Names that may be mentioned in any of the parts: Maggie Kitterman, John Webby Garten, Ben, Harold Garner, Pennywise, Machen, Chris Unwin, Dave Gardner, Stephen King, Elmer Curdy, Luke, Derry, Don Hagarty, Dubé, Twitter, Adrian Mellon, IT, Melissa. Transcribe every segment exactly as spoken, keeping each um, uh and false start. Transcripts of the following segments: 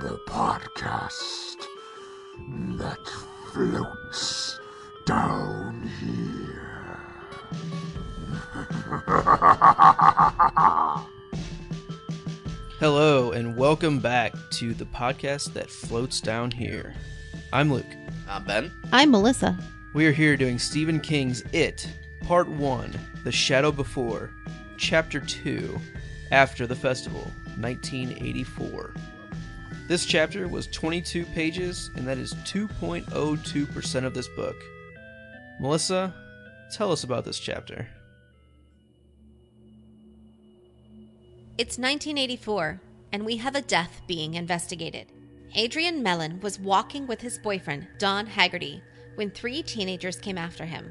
the podcast that floats down here. Hello, and welcome back to the podcast that floats down here. I'm Luke. I'm Ben. I'm Melissa. We are here doing Stephen King's It, Part one, The Shadow Before, Chapter two, After the Festival, nineteen eighty-four. This chapter was twenty-two pages, and that is two point zero two percent of this book. Melissa, tell us about this chapter. It's nineteen eighty-four, and we have a death being investigated. Adrian Mellon was walking with his boyfriend, Don Hagarty, when three teenagers came after him.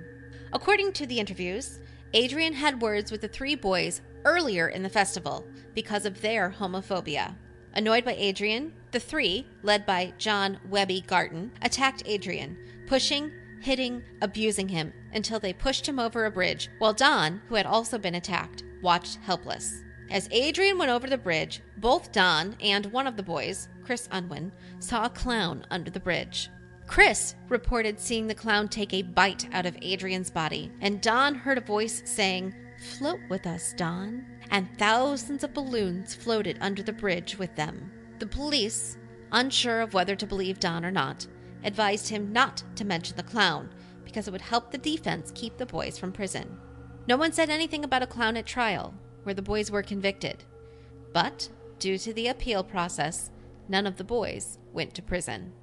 According to the interviews, Adrian had words with the three boys earlier in the festival because of their homophobia. Annoyed by Adrian, the three, led by John Webby Garten, attacked Adrian, pushing, hitting, abusing him until they pushed him over a bridge, while Don, who had also been attacked, watched helpless. As Adrian went over the bridge, both Don and one of the boys, Chris Unwin, saw a clown under the bridge. Chris reported seeing the clown take a bite out of Adrian's body, and Don heard a voice saying, "Float with us, Don," and thousands of balloons floated under the bridge with them. The police, unsure of whether to believe Don or not, advised him not to mention the clown because it would help the defense keep the boys from prison. No one said anything about a clown at trial, where the boys were convicted. But, due to the appeal process, none of the boys went to prison.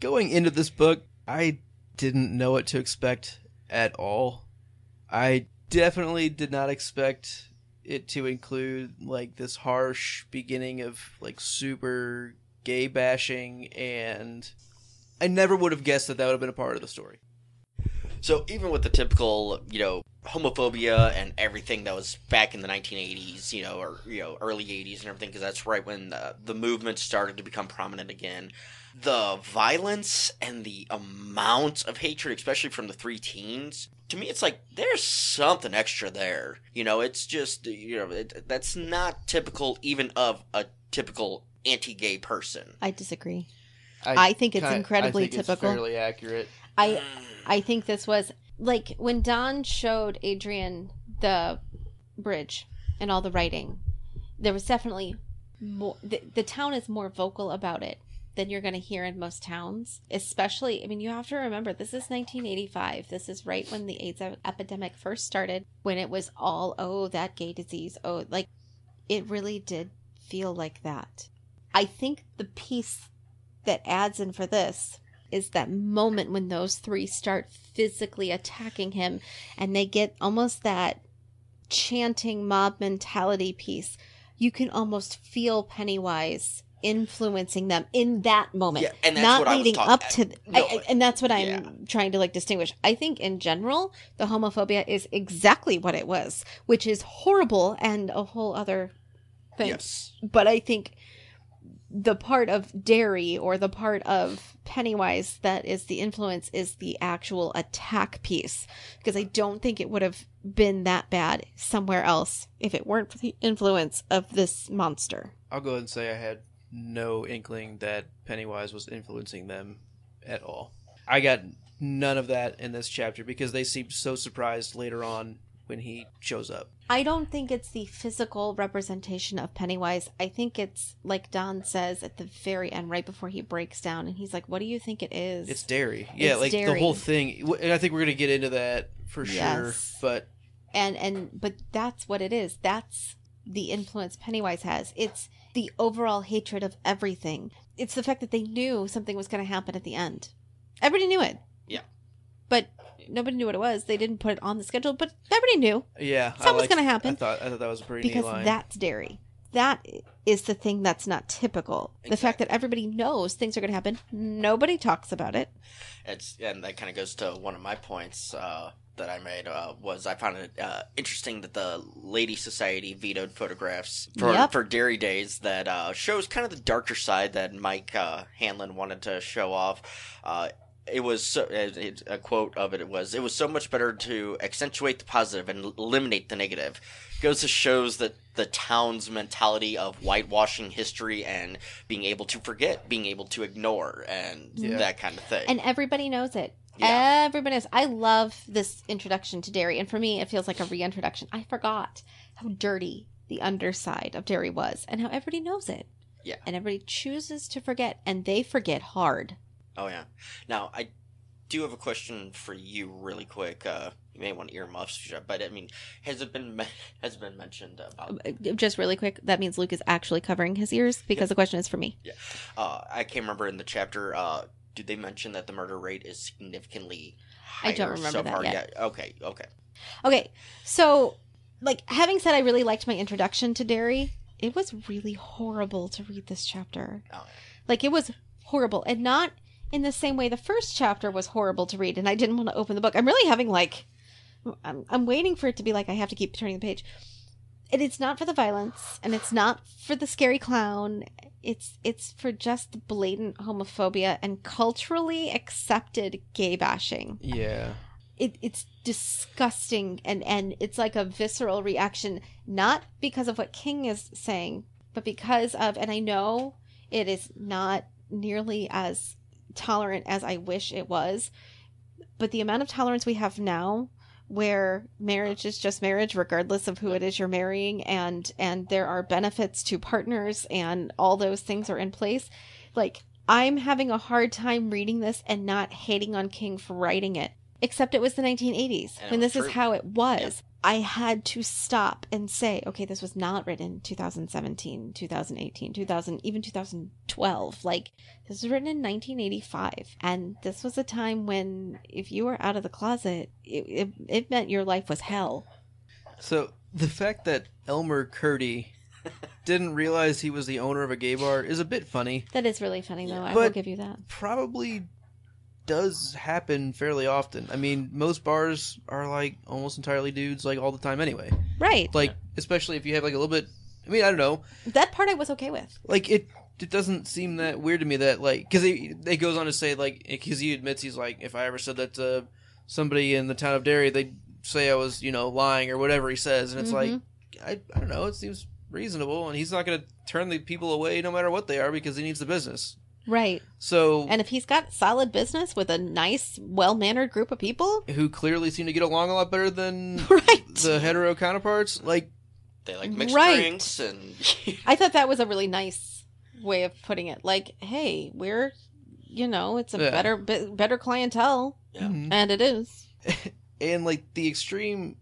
Going into this book, I didn't know what to expect at all. I definitely did not expect it to include, like, this harsh beginning of, like, super gay bashing, and I never would have guessed that that would have been a part of the story. So even with the typical, you know, homophobia and everything that was back in the nineteen eighties, you know, or, you know, early eighties and everything, because that's right when the, the movement started to become prominent again, the violence and the amount of hatred, especially from the three teens, to me it's like there's something extra there. You know, it's just, you know, it, that's not typical even of a typical anti-gay person. I disagree. I, I think it's kinda, incredibly I think typical. It's fairly accurate. I I think this was like when Don showed Adrian the bridge and all the writing. There was definitely more. The, the town is more vocal about it than you're going to hear in most towns. Especially, I mean, you have to remember this is nineteen eighty-five. This is right when the AIDS epidemic first started. When it was all oh that gay disease. Oh, like it really did feel like that. I think the piece that adds in for this is that moment when those three start physically attacking him and they get almost that chanting mob mentality piece. You can almost feel Pennywise influencing them in that moment. Yeah, and that's not what leading I was talking, up to th- no, I, I, and that's what I'm yeah. trying to like distinguish. I think in general the homophobia is exactly what it was, which is horrible and a whole other thing. Yes. But I think the part of Derry or the part of Pennywise that is the influence is the actual attack piece, because I don't think it would have been that bad somewhere else if it weren't for the influence of this monster. I'll go ahead and say I had no inkling that Pennywise was influencing them at all. I got none of that in this chapter because they seemed so surprised later on when he shows up. I don't think it's the physical representation of Pennywise. I think it's, like Don says at the very end, right before he breaks down, and he's like, what do you think it is? It's Derry. Yeah, it's like Derry. The whole thing. And I think we're going to get into that for yes. sure. But and, and but that's what it is. That's the influence Pennywise has. It's the overall hatred of everything. It's the fact that they knew something was going to happen at the end. Everybody knew it. Yeah. But nobody knew what it was. They didn't put it on the schedule, but everybody knew. Yeah. Something was going to happen. I thought, I thought that was a pretty neat line. Because that's Derry. That is the thing that's not typical. Exactly. The fact that everybody knows things are going to happen. Nobody talks about it. It's, and that kind of goes to one of my points uh, that I made uh, was I found it uh, interesting that the Lady Society vetoed photographs for, yep. for Derry Days that uh, shows kind of the darker side that Mike uh, Hanlon wanted to show off. Uh It was so, it, a quote of it. It was it was so much better to accentuate the positive and eliminate the negative. It goes to shows that the town's mentality of whitewashing history and being able to forget, being able to ignore, and yeah. that kind of thing. And everybody knows it. Yeah. Everybody knows. I love this introduction to Derry, and for me, it feels like a reintroduction. I forgot how dirty the underside of Derry was, and how everybody knows it. Yeah, and everybody chooses to forget, and they forget hard. Oh, yeah. Now, I do have a question for you really quick. Uh, you may want to earmuffs, but, I mean, has it been me- has it been mentioned about... Just really quick, that means Luke is actually covering his ears, because yeah. the question is for me. Yeah. Uh, I can't remember in the chapter, uh, did they mention that the murder rate is significantly higher? I don't remember so that far yet. yet. Okay, okay. Okay, so, like, having said I really liked my introduction to Derry, it was really horrible to read this chapter. Oh. Like, it was horrible, and not... in the same way the first chapter was horrible to read and I didn't want to open the book. I'm really having like, I'm, I'm waiting for it to be like I have to keep turning the page. And it's not for the violence and it's not for the scary clown. It's it's for just the blatant homophobia and culturally accepted gay bashing. Yeah. It, it's disgusting and, and it's like a visceral reaction, not because of what King is saying, but because of, and I know it is not nearly as tolerant as I wish it was, but the amount of tolerance we have now where marriage is just marriage regardless of who it is you're marrying, and and there are benefits to partners and all those things are in place, like I'm having a hard time reading this and not hating on King for writing it, except it was the nineteen eighties when this true. is how it was. yeah. I had to stop and say, okay, this was not written two thousand seventeen, two thousand eighteen, two thousand, even two thousand twelve. Like, this was written in nineteen eighty-five. And this was a time when if you were out of the closet, it, it, it meant your life was hell. So the fact that Elmer Curdy didn't realize he was the owner of a gay bar is a bit funny. That is really funny, though. I but will give you that. Probably... does happen fairly often. I mean, most bars are like almost entirely dudes, like all the time anyway. Right. Like, yeah. especially if you have like a little bit. I mean, I don't know. That part I was okay with. Like it, it doesn't seem that weird to me that like because he, it goes on to say like because he admits he's like if I ever said that to somebody in the town of Derry, they'd say I was you know lying or whatever he says, and it's mm-hmm. like I I don't know. It seems reasonable, and he's not going to turn the people away no matter what they are because he needs the business. Right. So, and if he's got solid business with a nice, well-mannered group of people who clearly seem to get along a lot better than right. the hetero counterparts, like they like mixed right. drinks and. I thought that was a really nice way of putting it. Like, hey, we're, you know, it's a yeah. better, be, better clientele, yeah. and it is. And like the extreme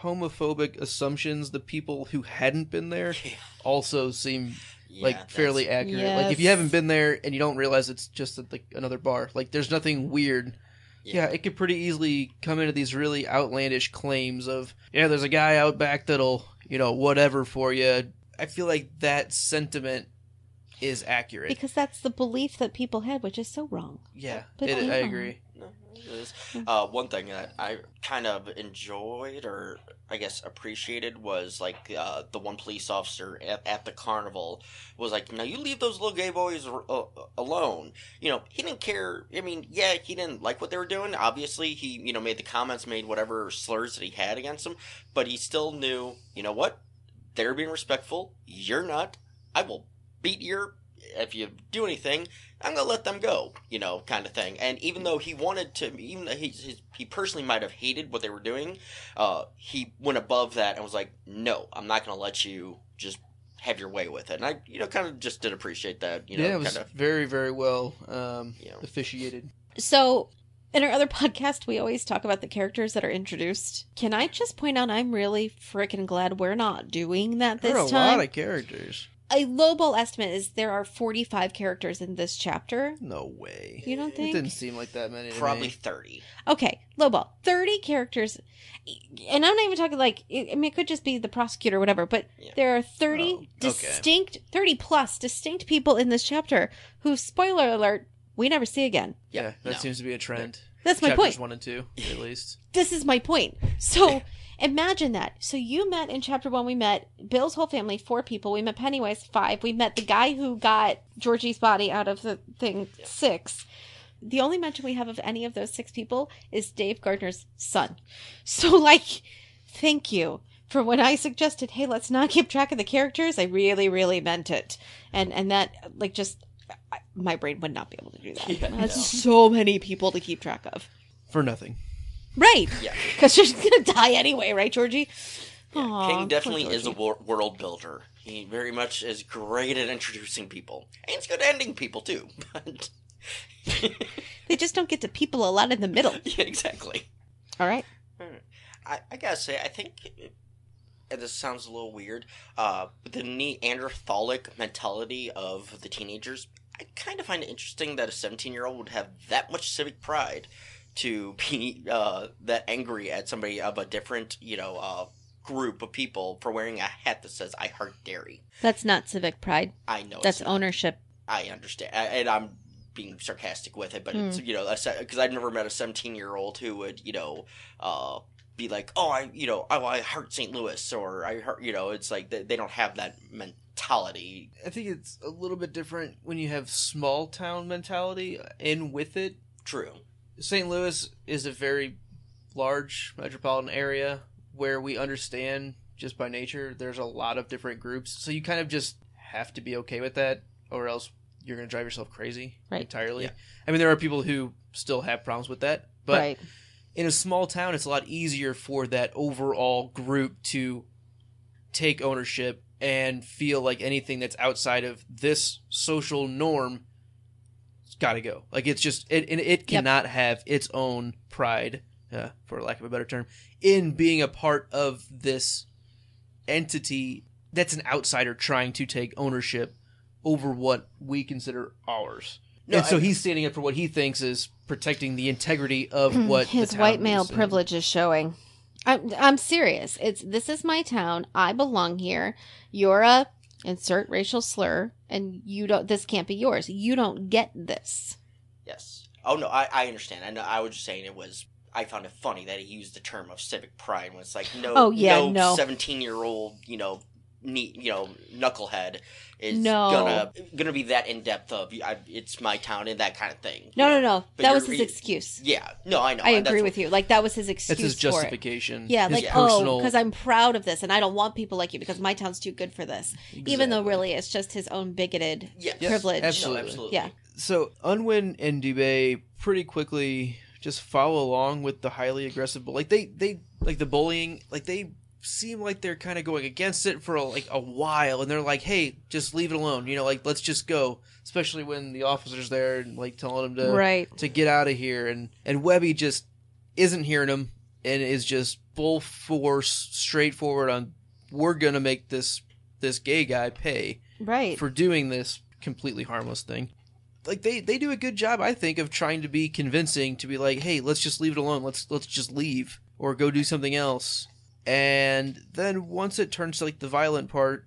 homophobic assumptions, the people who hadn't been there yeah. also seem. Like, yeah, fairly that's... accurate. Yes. Like, if you haven't been there and you don't realize it's just like another bar, like, there's nothing weird. Yeah. yeah, it could pretty easily come into these really outlandish claims of, yeah, there's a guy out back that'll, you know, whatever for you. I feel like that sentiment is accurate. Because that's the belief that people had, which is so wrong. Yeah, but it, I, I agree. Uh, one thing that I kind of enjoyed or I guess appreciated was like uh, the one police officer at, at the carnival was like, now you leave those little gay boys r- alone. You know, he didn't care. I mean, yeah, he didn't like what they were doing. Obviously, he, you know, made the comments, made whatever slurs that he had against them, but he still knew, you know what? They're being respectful. You're not. I will beat your if you do anything, I'm going to let them go, you know, kind of thing. And even though he wanted to, even though he, his, he personally might have hated what they were doing, uh, he went above that and was like, no, I'm not going to let you just have your way with it. And I, you know, kind of just did appreciate that, you know. Yeah, it was kind of, very, very well um, you know. officiated. So, in our other podcast, we always talk about the characters that are introduced. Can I just point out, I'm really freaking glad we're not doing that this time. There are a time. lot of characters. A lowball estimate is there are forty-five characters in this chapter. No way. You don't think? It didn't seem like that many. Probably thirty. Okay, lowball. thirty characters. And I'm not even talking like, I mean, it could just be the prosecutor or whatever, but yeah. there are thirty oh, okay. distinct, thirty plus distinct people in this chapter who, spoiler alert, we never see again. Yeah, yeah that no. seems to be a trend. That's my Chapters point. Chapters one and two, at least. This is my point. So... imagine that. So you met in chapter one, we met Bill's whole family, four people. We met Pennywise, five. We met the guy who got Georgie's body out of the thing, yeah. six. the only mention we have of any of those six people is Dave Gardner's son. So, like, thank you. For when I suggested, hey, let's not keep track of the characters, I really, really meant it. And and that, like, just, I, my brain would not be able to do that. Yeah, That's no. so many people to keep track of. For nothing. Right. Yeah. Because you're going to die anyway, right, Georgie? Yeah. Aww, King definitely is a wor- world builder. He very much is great at introducing people. And he's good at ending people, too. But they just don't get to people a lot in the middle. Yeah, exactly. All right. All right. I, I got to say, I think... It, And this sounds a little weird, uh, but the Neanderthalic mentality of the teenagers, I kind of find it interesting that a seventeen-year-old would have that much civic pride to be uh, that angry at somebody of a different, you know, uh, group of people for wearing a hat that says, I heart Derry. That's not civic pride. I know. That's ownership. I understand. I, and I'm being sarcastic with it, but, mm. it's, you know, because I've never met a seventeen-year-old who would, you know, uh, be like, oh, I, you know, oh, I heart Saint Louis, or I heart, you know, it's like they, they don't have that mentality. I think it's a little bit different when you have small town mentality in with it. True. Saint Louis is a very large metropolitan area where we understand just by nature there's a lot of different groups, so you kind of just have to be okay with that, or else you're going to drive yourself crazy right. entirely. Yeah. I mean, there are people who still have problems with that, but... Right. In a small town, it's a lot easier for that overall group to take ownership and feel like anything that's outside of this social norm has got to go. Like, it's just, it, and it cannot yep. have its own pride, uh, for lack of a better term, in being a part of this entity that's an outsider trying to take ownership over what we consider ours. No, and so I, he's standing up for what he thinks is protecting the integrity of what his the town white male is privilege is showing. I'm, I'm serious. It's this is my town. I belong here. You're a insert racial slur, and you don't. This can't be yours. You don't get this. Yes. Oh no, I, I understand. I know. I was just saying it was. I found it funny that he used the term of civic pride when it's like no, oh, yeah, no, no, seventeen-year-old, you know. Neat, you know, knucklehead is no. gonna gonna be that in depth of I, it's my town and that kind of thing. No, know? no, no. But that was his excuse. Yeah, no, I know. I agree with you. Like that was his excuse. That's his justification. For it. Yeah, his like personal... oh, because I'm proud of this and I don't want people like you because my town's too good for this. Exactly. Even though really it's just his own bigoted yes. privilege. Yes, absolutely. No, absolutely. Yeah. So Unwin and Dubé pretty quickly just follow along with the highly aggressive, like they they like the bullying, like they. seem like they're kind of going against it for a, like a while, and they're like, hey, just leave it alone, you know, like let's just go, especially when the officer's there and like telling them to right. to get out of here, and and Webby just isn't hearing him and is just full force straightforward on we're gonna make this this gay guy pay right for doing this completely harmless thing. Like they they do a good job, I think, of trying to be convincing, to be like, hey, let's just leave it alone, let's let's just leave or go do something else. And then once it turns to, like, the violent part,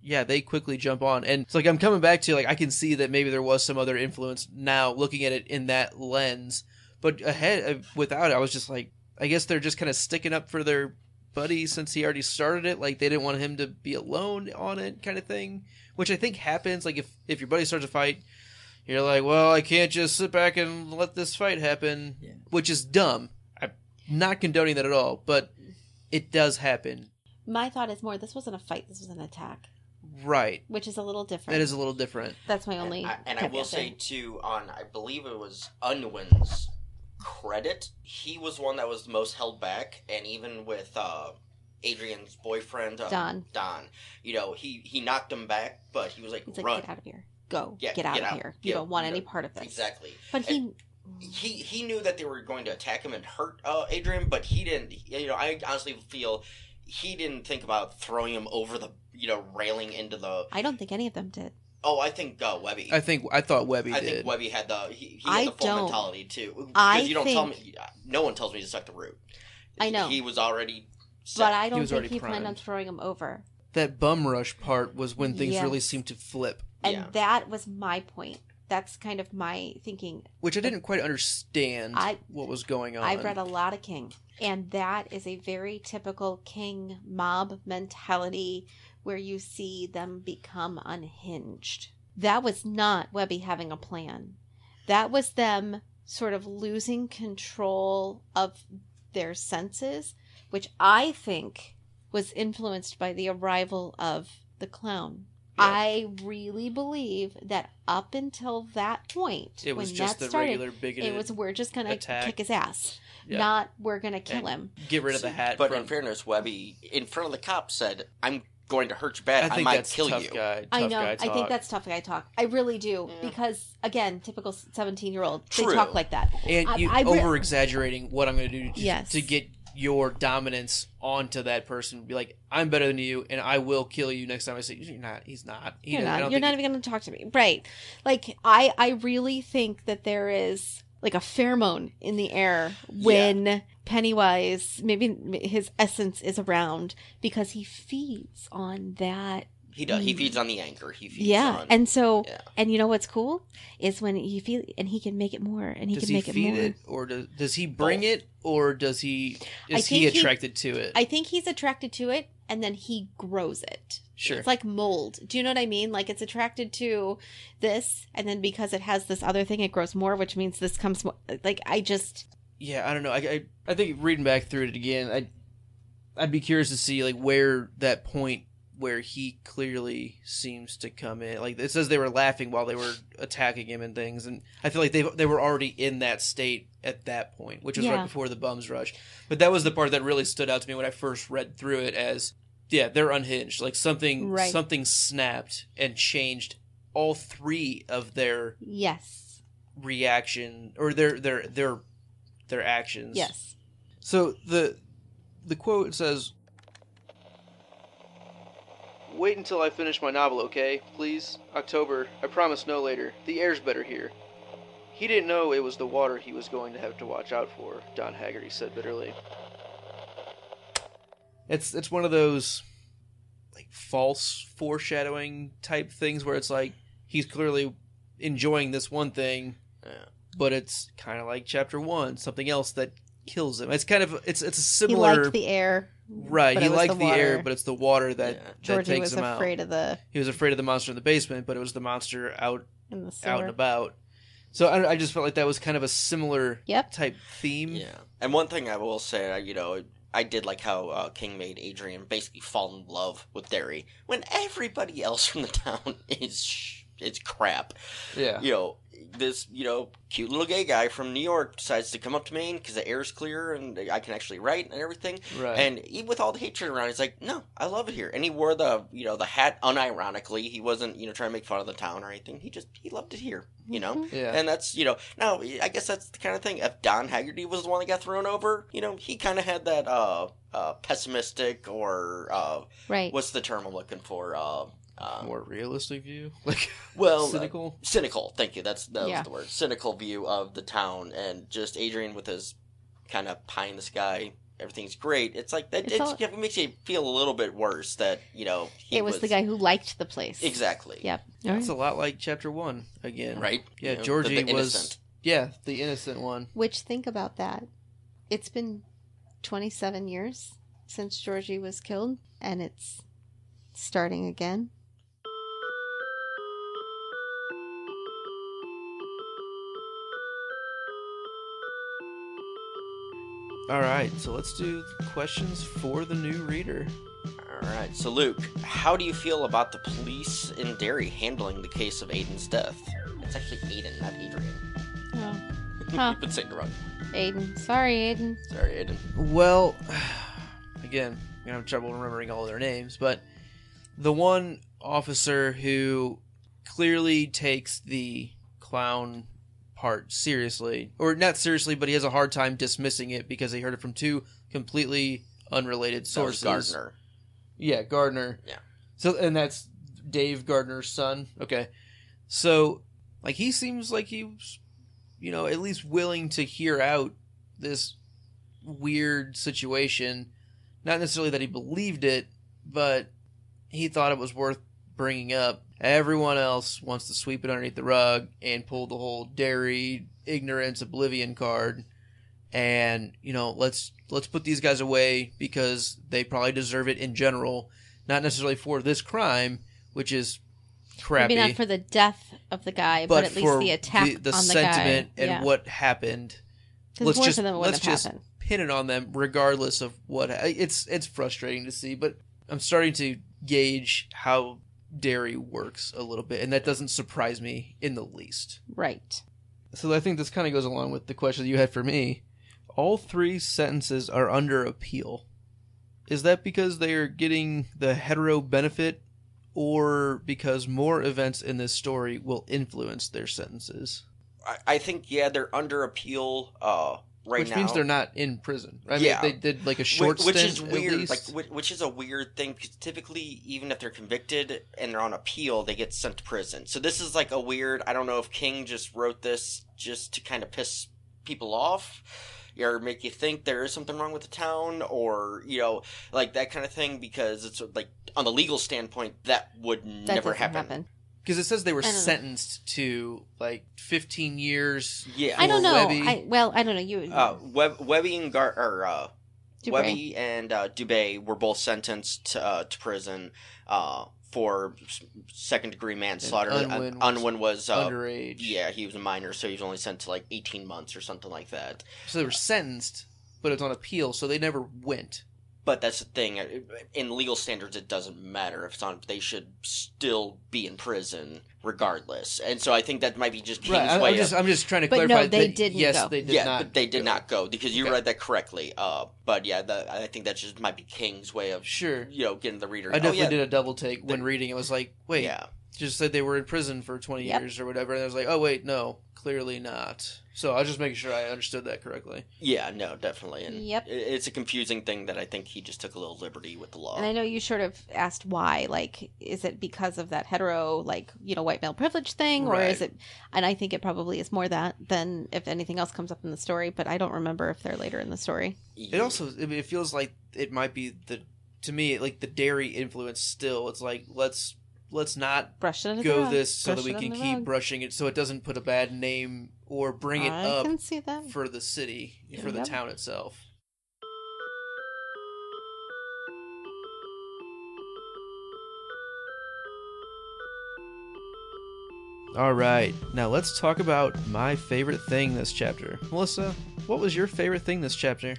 yeah, they quickly jump on. And it's like, I'm coming back to, like, I can see that maybe there was some other influence now looking at it in that lens. But ahead, without it, I was just like, I guess they're just kind of sticking up for their buddy since he already started it. Like, they didn't want him to be alone on it kind of thing, which I think happens. Like, if, if your buddy starts a fight, you're like, well, I can't just sit back and let this fight happen, yeah. which is dumb. I'm not condoning that at all, but... it does happen. My thought is more, this wasn't a fight, this was an attack. Right. Which is a little different. That is a little different. That's my only... And I, and I will say, too, on, I believe it was Unwin's credit, he was one that was the most held back, and even with uh, Adrian's boyfriend... Um, Don. Don. You know, he, he knocked him back, but he was like, it's run. Like, get out of here. Go. Yeah, get out get of out. here. You yeah, don't want yeah, any part of this. Exactly. But he... And, He he knew that they were going to attack him and hurt uh, Adrian, but he didn't. You know, I honestly feel he didn't think about throwing him over the, you know, railing into the. I don't think any of them did. Oh, I think uh, Webby. I think I thought Webby. I did. think Webby had the he, he had the full mentality too. I you don't think... tell me. No one tells me to suck the root. I know he was already. Set. But I don't he think he primed. planned on throwing him over. That bum rush part was when things yes. really seemed to flip, and yeah. that was my point. That's kind of my thinking. Which I didn't quite understand I, what was going on. I've read a lot of King. And that is a very typical King mob mentality where you see them become unhinged. That was not Webby having a plan. That was them sort of losing control of their senses, which I think was influenced by the arrival of the clown. Yep. I really believe that up until that point, it was when just that the started, regular bigoted. It was we're just gonna attack. kick his ass, yep. not we're gonna kill and him. Get rid of the hat. But from... in fairness, Webby, in front of the cops, said, "I'm going to hurt you bad. I, think I might that's kill tough you." Guy, tough I know. Guy talk. I think that's tough guy talk. I really do yeah. because again, typical seventeen-year-old. True. They talk like that, and I, you I, over-exaggerating what I'm going to do to, yes. to get. your dominance onto that person. Be like, I'm better than you, and I will kill you next time. I say, you're not. He's not. He you're not. You're not even going to talk to me. Right. Like, I, I really think that there is, like, a pheromone in the air when yeah. Pennywise, maybe his essence is around, because he feeds on that. He does. He feeds on the anchor. He feeds yeah. on... And so, yeah. And you know what's cool? Is when he feed... And he can make it more. And he does can he make it more. Does he feed it? Or does, does he bring Both. it? Or does he... Is he attracted he, to it? I think he's attracted to it. And then he grows it. Sure. It's like mold. Do you know what I mean? Like, it's attracted to this. And then because it has this other thing, it grows more. Which means this comes more... Like, I just... Yeah, I don't know. I, I, I think reading back through it again, I'd, I'd be curious to see, like, where that point... where he clearly seems to come in. Like, it says they were laughing while they were attacking him and things, and I feel like they they were already in that state at that point, which was yeah. right before the bums rush. But that was the part that really stood out to me when I first read through it as, yeah, they're unhinged. Like, something right. something snapped and changed all three of their yes reaction, or their their their their actions. Yes. So the the quote says, "Wait until I finish my novel, okay? Please? October. I promise no later. The air's better here." He didn't know it was the water he was going to have to watch out for, Don Hagarty said bitterly. It's it's one of those, like, false foreshadowing type things where it's like, he's clearly enjoying this one thing, yeah. but it's kind of like chapter one, something else that kills him. It's kind of, it's it's a similar... He liked the air. Right, but he liked the, the air, but it's the water that, yeah. that Georgie takes him out. He was afraid of the... He was afraid of the monster in the basement, but it was the monster out, in the out and about. So I, I just felt like that was kind of a similar yep. type theme. Yeah, and one thing I will say, you know, I did like how uh, King made Adrian basically fall in love with Derry when everybody else from the town is is crap. Yeah, you know. This, you know, cute little gay guy from New York decides to come up to Maine because the air's clear and I can actually write and everything. Right. And even with all the hatred around, he's like, no, I love it here. And he wore the, you know, the hat unironically. He wasn't, you know, trying to make fun of the town or anything. He just, he loved it here, you know? Yeah. And that's, you know, now, I guess that's the kind of thing. If Don Hagarty was the one that got thrown over, you know, he kind of had that uh, uh, pessimistic or, uh, right. what's the term I'm looking for? Uh, Um, more realistic view, like well, cynical, uh, cynical. Thank you. That's that yeah. was the word. Cynical view of the town, and just Adrian with his kind of pie in the sky. Everything's great. It's like that. It's it's, all... yeah, it makes you feel a little bit worse that you know he it was, was the guy who liked the place. Exactly. Yep. All right. That's a lot like chapter one again, right? Yeah, you know, Georgie the, the was yeah the innocent one. Which think about that. It's been twenty-seven years since Georgie was killed, and it's starting again. All right, so let's do questions for the new reader. All right, so Luke, how do you feel about the police in Derry handling the case of Aiden's death? It's actually Aiden, not Adrian. Oh. Huh. You've been saying it wrong. Aiden. Sorry, Aiden. Sorry, Aiden. Well, again, I'm going to have trouble remembering all their names, but the one officer who clearly takes the clown... part seriously, or not seriously, but he has a hard time dismissing it because he heard it from two completely unrelated sources. That was Gardner. Yeah, Gardner. Yeah. So, and that's Dave Gardner's son. Okay. So, like, he seems like he was, you know, at least willing to hear out this weird situation. Not necessarily that he believed it, but he thought it was worth bringing up. Everyone else wants to sweep it underneath the rug and pull the whole Derry ignorance oblivion card, and you know, let's let's put these guys away because they probably deserve it in general, not necessarily for this crime, which is crappy. Maybe not for the death of the guy, but, but at least the attack the, the on the guy. The sentiment and yeah. what happened. Let's just, let's just happened. pin it on them regardless of what... It's, it's frustrating to see, but I'm starting to gauge how Derry works a little bit, and that doesn't surprise me in the least. Right. So I think this kind of goes along with the question that you had for me. All three sentences are under appeal. Is that because they are getting the hetero benefit, or because more events in this story will influence their sentences? I, I think, yeah, they're under appeal uh, right which now. Which means they're not in prison. I yeah. mean, they did like a short which, stint, which is weird. At least. Like, which is a weird thing, because typically, even if they're convicted and they're on appeal, they get sent to prison. So this is like a weird, I don't know if King just wrote this just to kind of piss people off, or make you think there is something wrong with the town, or, you know, like that kind of thing, because it's like on the legal standpoint, that would that never happen. Because it says they were sentenced know. to like fifteen years. Yeah, I don't know. Webby. I, well, I don't know. You uh, Web, Webby and Gar or uh, Webby and uh, Dubé were both sentenced uh, to prison uh, for second degree manslaughter. And Unwin, uh, Unwin was, was uh, underage. Yeah, he was a minor, so he was only sent to like eighteen months or something like that. So they were sentenced, but it's on appeal, so they never went. But that's the thing. In legal standards, it doesn't matter if it's on. They should still be in prison regardless. And so I think that might be just King's right. I'm, way. I'm just, I'm just trying to but clarify. But no, they that, didn't yes, go. They did yeah, not but they did go. not go because you okay. read that correctly. Uh, but yeah, the, I think that just might be King's way of sure. you know, getting the reader. I definitely oh, yeah, did a double take when the, reading. It was like, wait, yeah. just said they were in prison for twenty yep. years or whatever, and I was like, oh wait, no. Clearly not. So I was just making sure I understood that correctly. Yeah, no, definitely. And yep. it's a confusing thing that I think he just took a little liberty with the law. And I know you sort of asked why. Like, is it because of that hetero, like, you know, white male privilege thing? Or right. is it... And I think it probably is more that than if anything else comes up in the story. But I don't remember if they're later in the story. It also... It feels like it might be the... To me, like, the Derry influence still. It's like, let's... Let's not brush it go this so brush that we can keep rug. brushing it so it doesn't put a bad name or bring it I up can see that. for the city, yeah, for the yep. town itself. All right, now let's talk about my favorite thing this chapter. Melissa, what was your favorite thing this chapter?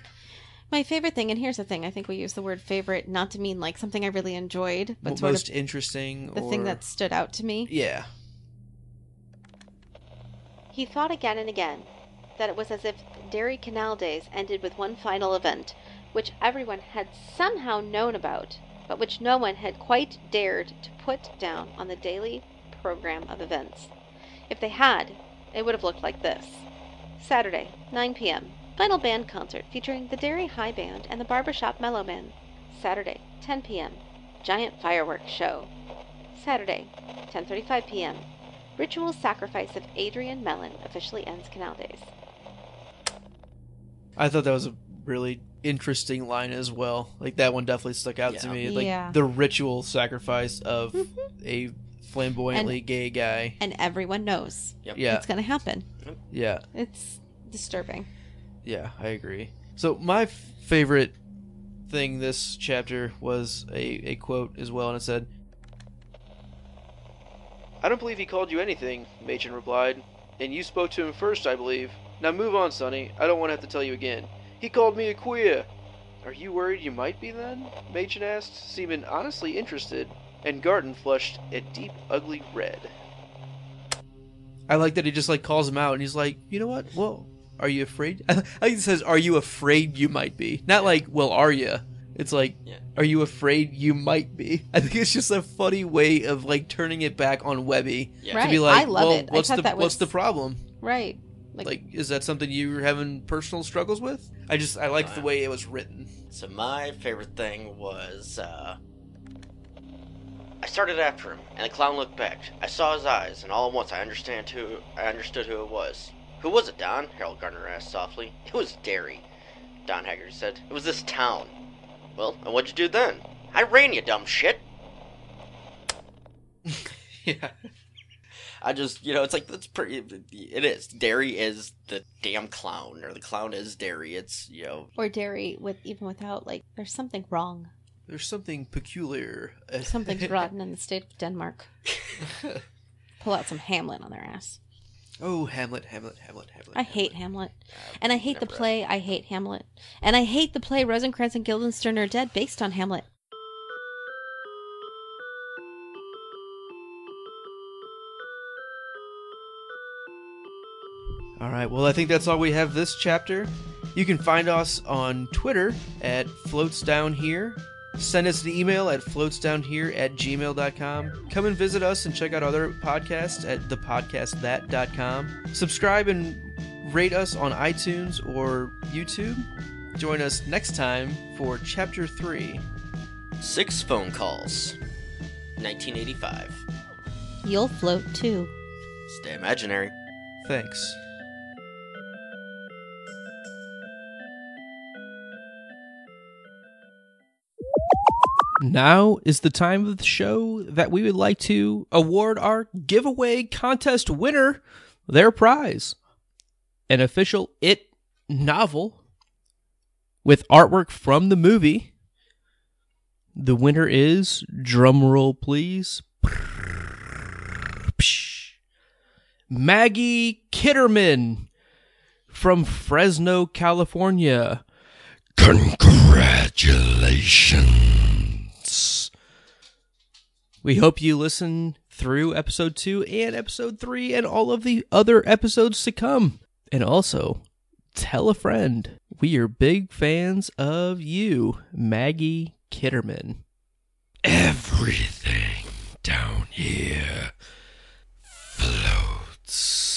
My favorite thing, and here's the thing, I think we use the word favorite not to mean like something I really enjoyed, but sort most of interesting the or... thing that stood out to me. Yeah. He thought again and again that it was as if Derry Canal Days ended with one final event, which everyone had somehow known about, but which no one had quite dared to put down on the daily program of events. If they had, it would have looked like this. Saturday, nine p.m., final band concert featuring the Derry High Band and the Barbershop Mellow Man. Saturday, ten p.m. Giant fireworks show. Saturday, ten thirty-five p.m. Ritual sacrifice of Adrian Mellon officially ends Canal Days. I thought that was a really interesting line as well. Like, that one definitely stuck out yeah. to me. Like, yeah. the ritual sacrifice of mm-hmm. a flamboyantly and, gay guy. And everyone knows yep. yeah. it's going to happen. Yep. Yeah. It's disturbing. Yeah, I agree. So my f- favorite thing this chapter was a, a quote as well, and it said, "I don't believe he called you anything," Machen replied, "and you spoke to him first, I believe. Now move on, Sonny. I don't want to have to tell you again. He called me a queer." "Are you worried you might be then?" Machen asked, seeming honestly interested, and Garten flushed a deep, ugly red. I like that he just like calls him out, and he's like, "You know what? Whoa. Are you afraid?" I think it says, "Are you afraid you might be?" Not yeah. like, "Well, are you?" It's like, yeah. "Are you afraid you might be?" I think it's just a funny way of like turning it back on Webby yeah. right. to be like, I love "Well, it. what's I the was... what's the problem?" Right. Like, like, is that something you're having personal struggles with? I just I liked oh, yeah. the way it was written. So my favorite thing was, uh, I started after him, and the clown looked back. I saw his eyes, and all at once I understand who I understood who it was. "Who was it, Don?" Harold Garner asked softly. "It was Derry," Don Hagarty said. "It was this town." "Well, and what'd you do then?" "I ran, you dumb shit." yeah. I just, you know, it's like, that's pretty, it is. Derry is the damn clown, or the clown is Derry. It's, you know. Or Derry, with even without, like, there's something wrong. There's something peculiar. Something's rotten in the state of Denmark. Pull out some Hamlet on their ass. Oh, Hamlet, Hamlet, Hamlet, Hamlet. I Hamlet. hate Hamlet. Uh, and I hate the play. Happened. I hate Hamlet. And I hate the play Rosencrantz and Guildenstern Are Dead based on Hamlet. All right, well, I think that's all we have this chapter. You can find us on Twitter at floatsdownhere. Send us an email at floatsdownhere at gmail dot com. Come and visit us and check out other podcasts at the podcast that dot com. Subscribe and rate us on iTunes or YouTube. Join us next time for Chapter three. Six Phone Calls, nineteen eighty-five. You'll float too. Stay imaginary. Thanks. Now is the time of the show that we would like to award our giveaway contest winner their prize. An official IT novel with artwork from the movie. The winner is, drumroll please, Maggie Kitterman from Fresno, California. Congratulations. We hope you listen through episode two and episode three and all of the other episodes to come. And also, tell a friend. We are big fans of you, Maggie Kitterman. Everything down here flows.